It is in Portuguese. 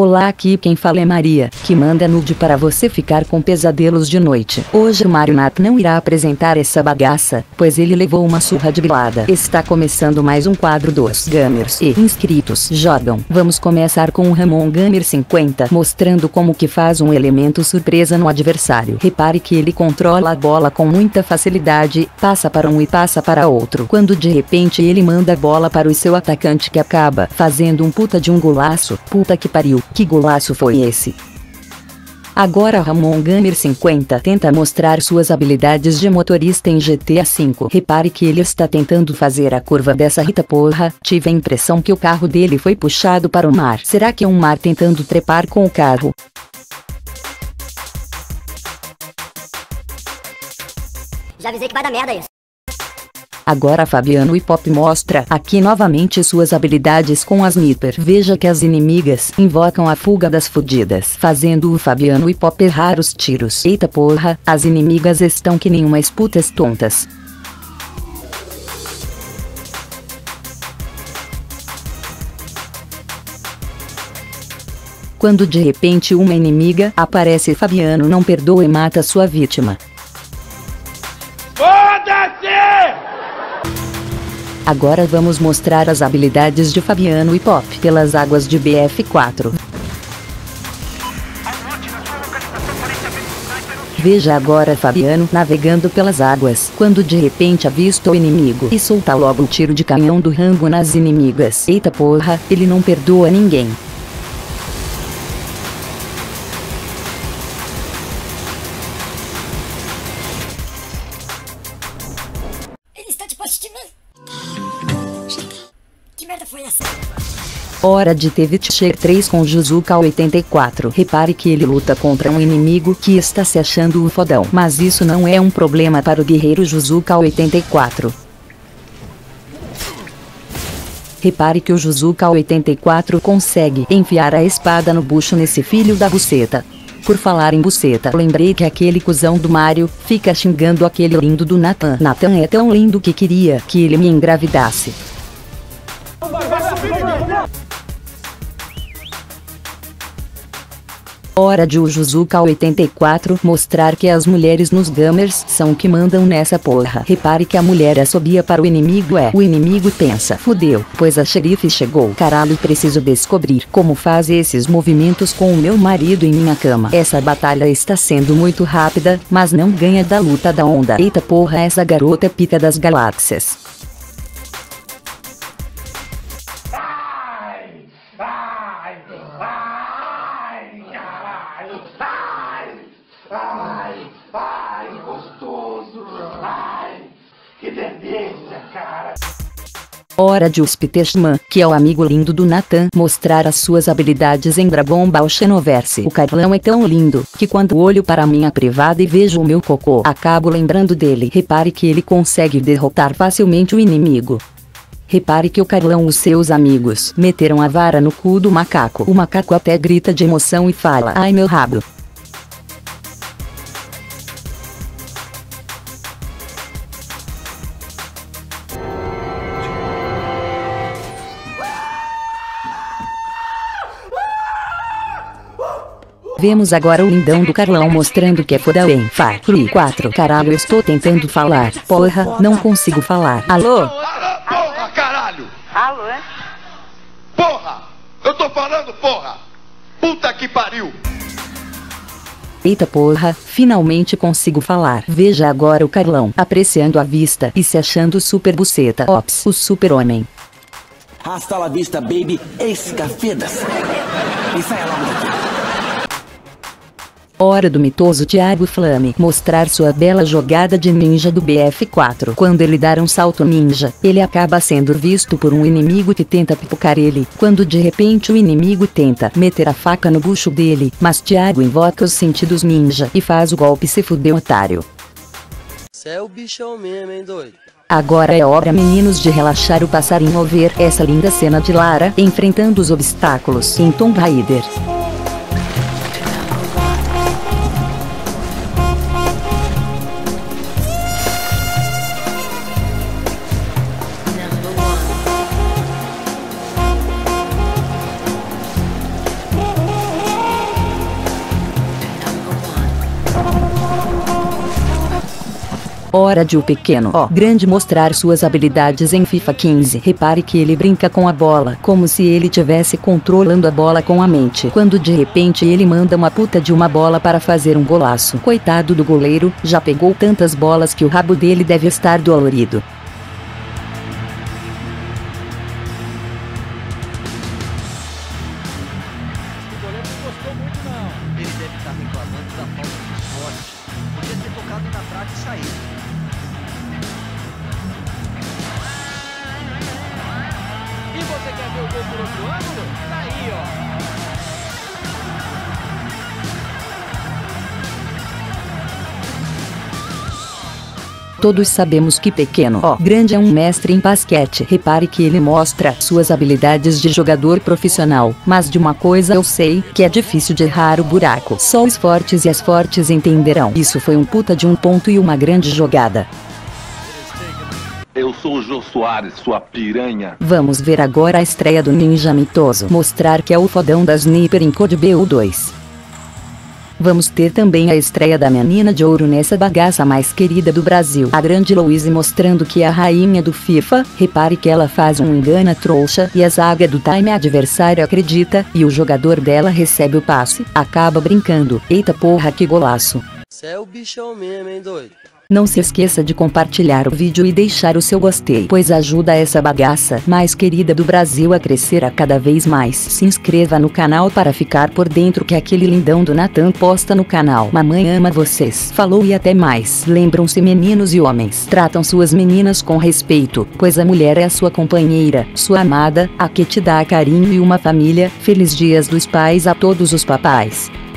Olá, aqui quem fala é Maria, que manda nude para você ficar com pesadelos de noite. Hoje o Mario Nath não irá apresentar essa bagaça, pois ele levou uma surra de bilada. Está começando mais um quadro dos gamers e inscritos jogam. Vamos começar com o Ramon Gamer 50, mostrando como que faz um elemento surpresa no adversário. Repare que ele controla a bola com muita facilidade, passa para um e passa para outro. Quando de repente ele manda a bola para o seu atacante, que acaba fazendo um puta de um golaço. Puta que pariu. Que golaço foi esse? Agora Ramon Gamer 50 tenta mostrar suas habilidades de motorista em GTA V. Repare que ele está tentando fazer a curva dessa Rita porra. Tive a impressão que o carro dele foi puxado para o mar. Será que é um mar tentando trepar com o carro? Já avisei que vai dar merda isso. Agora Fabiano e Pop mostra aqui novamente suas habilidades com as Sniper. Veja que as inimigas invocam a fuga das fudidas, fazendo o Fabiano e Pop errar os tiros. Eita porra, as inimigas estão que nem umas putas tontas. Quando de repente uma inimiga aparece, Fabiano não perdoa e mata sua vítima. Agora vamos mostrar as habilidades de Fabiano e Pop pelas águas de BF4. Veja agora Fabiano navegando pelas águas, quando de repente avista o inimigo e solta logo o tiro de canhão do rango nas inimigas. Eita porra, ele não perdoa ninguém. Ele está te postigando. Que merda foi essa? Hora de The Witcher 3 com Jozuka 84. Repare que ele luta contra um inimigo que está se achando um fodão, mas isso não é um problema para o guerreiro Jozuka 84. Repare que o Jozuka 84 consegue enfiar a espada no bucho nesse filho da buceta. Por falar em buceta, lembrei que aquele cuzão do Mario fica xingando aquele lindo do Nathan. Nathan é tão lindo que queria que ele me engravidasse. Hora de o Jozuka 84 mostrar que as mulheres nos gamers são que mandam nessa porra. Repare que a mulher assobia para o inimigo. O inimigo pensa, fudeu, pois a xerife chegou. Caralho, preciso descobrir como faz esses movimentos com o meu marido em minha cama. Essa batalha está sendo muito rápida, mas não ganha da luta da onda. Eita porra, essa garota é pica das galáxias. Hora de o Spytechman, que é o amigo lindo do Nathan, mostrar as suas habilidades em Dragon Ball Xenoverse. O Carlão é tão lindo que quando olho para minha privada e vejo o meu cocô, acabo lembrando dele. Repare que ele consegue derrotar facilmente o inimigo. Repare que o Carlão e os seus amigos meteram a vara no cu do macaco. O macaco até grita de emoção e fala, ai meu rabo. Vemos agora o lindão do Carlão mostrando que é foda em Far Cry 4. Caralho, eu estou tentando falar. Porra, não consigo falar. Alô? Porra, caralho! Alô, é? Porra! Eu tô falando, porra! Puta que pariu! Eita porra, finalmente consigo falar. Veja agora o Carlão apreciando a vista e se achando super buceta. Ops, o super homem. Hasta la vista, baby. Escafedas. E saia logo daqui. Hora do mitoso Tiago Flame mostrar sua bela jogada de ninja do BF4. Quando ele dar um salto ninja, ele acaba sendo visto por um inimigo que tenta pipocar ele. Quando de repente o inimigo tenta meter a faca no bucho dele, mas Tiago invoca os sentidos ninja e faz o golpe. Se fudeu, otário. Cê é o bichão mesmo, hein, doido? Agora é hora, meninos, de relaxar o passarinho ao ver essa linda cena de Lara enfrentando os obstáculos em Tomb Raider. Hora de o Pequeno O Grande mostrar suas habilidades em FIFA 15. Repare que ele brinca com a bola, como se ele tivesse controlando a bola com a mente, quando de repente ele manda uma puta de uma bola para fazer um golaço. Coitado do goleiro, já pegou tantas bolas que o rabo dele deve estar dolorido. Todos sabemos que Pequeno O Grande é um mestre em basquete. Repare que ele mostra suas habilidades de jogador profissional. Mas de uma coisa eu sei, que é difícil de errar o buraco. Só os fortes e as fortes entenderão. Isso foi um puta de um ponto e uma grande jogada. Eu sou o Jô Soares, sua piranha. Vamos ver agora a estreia do Ninja_Imitoso mostrar que é o fodão da sniper em Code BO2. Vamos ter também a estreia da menina de ouro nessa bagaça mais querida do Brasil, a grande Louise, mostrando que é a rainha do FIFA. Repare que ela faz um engana trouxa e a zaga do time adversário acredita, e o jogador dela recebe o passe, acaba brincando. Eita porra, que golaço. Cê é o bichão mesmo, hein, doido? Não se esqueça de compartilhar o vídeo e deixar o seu gostei, pois ajuda essa bagaça mais querida do Brasil a crescer a cada vez mais. Se inscreva no canal para ficar por dentro que aquele lindão do Nathan posta no canal. Mamãe ama vocês. Falou e até mais. Lembram-se, meninos e homens, tratam suas meninas com respeito, pois a mulher é a sua companheira, sua amada, a que te dá carinho e uma família. Feliz dias dos pais a todos os papais.